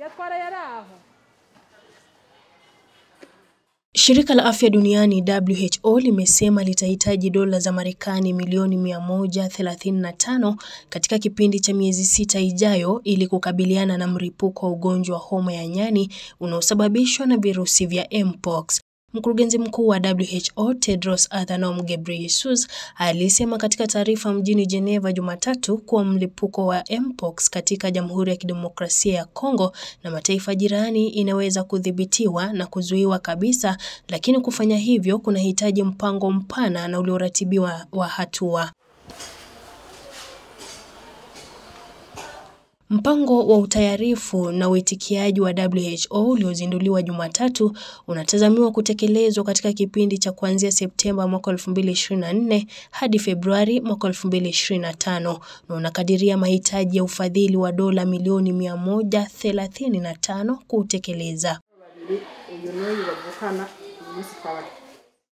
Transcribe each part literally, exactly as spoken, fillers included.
yatwara yaraho. Shirika la Afya Duniani W H O limesema litahitaji dola za Marekani milioni mia moja thelathini na tano katika kipindi cha miezi sita ijayo ili kukabiliana na mlipuko wa ugonjwa wa homa ya nyani unaosababishwa na virusi vya mpox. Mkurugenzi mkuu wa W H O Tedros Adhanom Ghebreyesus alisema katika taarifa mjini Geneva Jumatatu kuwa mlipuko wa mpox katika Jamhuri ya Kidemokrasia ya Kongo na mataifa jirani inaweza kudhibitiwa na kuzuiwa kabisa, lakini kufanya hivyo kunahitaji mpango mpana na ulioratibiwa wa hatua. Mpango wa utayarifu na uitikiaji wa W H O uliozinduliwa Jumatatu unatazamiwa kutekelezwa katika kipindi cha kuanzia Septemba mwaka elfu mbili ishirini na nne hadi Februari mwaka elfu mbili ishirini na tano na unakadiria mahitaji ya ufadhili wa dola milioni mia moja thelathini na tano kutekeleza.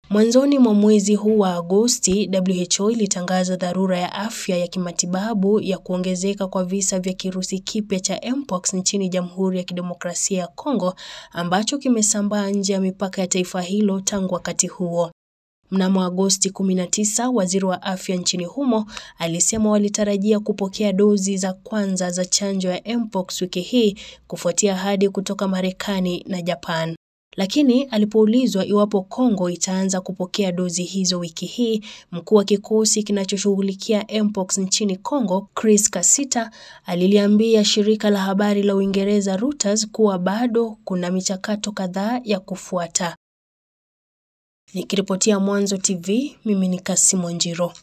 Mwanzoni mwa mwezi huu wa Agosti, W H O ilitangaza dharura ya afya ya kimatibabu ya kuongezeka kwa visa vya kirusi kipya cha mpox nchini Jamhuri ya Kidemokrasia ya Kongo, ambacho kimesambaa nje ya mipaka ya taifa hilo tangu wakati huo. Mnamo Agosti kumi na tisa, waziri wa afya nchini humo alisema walitarajia kupokea dozi za kwanza za chanjo ya mpox wiki hii kufuatia ahadi kutoka Marekani na Japan. Lakini alipoulizwa iwapo Kongo itaanza kupokea dozi hizo wiki hii, mkuu wa kikosi kinachoshughulikia mpox nchini Kongo, Chris Kasita, aliliambia shirika la habari la Uingereza Reuters kuwa bado kuna michakato kadhaa ya kufuata. Nikiripotia Mwanzo T V, mimi ni Kasimwe Njiro.